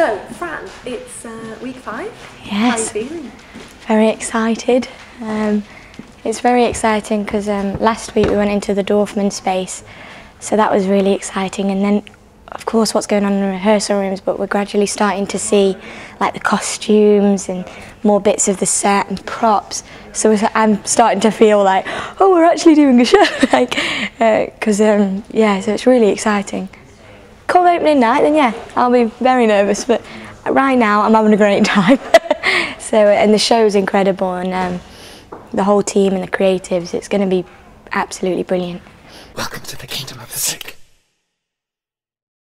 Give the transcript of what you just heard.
So, Fran, it's week 5. Yes. How are you feeling? Very excited. It's very exciting because last week we went into the Dorfman space, so that was really exciting. And then, of course, what's going on in the rehearsal rooms, but we're gradually starting to see like the costumes and more bits of the set and props. So I'm starting to feel like, oh, we're actually doing a show, like, because yeah, so it's really exciting. Come opening night, then yeah, I'll be very nervous. But right now, I'm having a great time. So, and the show's incredible, and the whole team and the creatives, it's going to be absolutely brilliant. Welcome to the kingdom of the sick.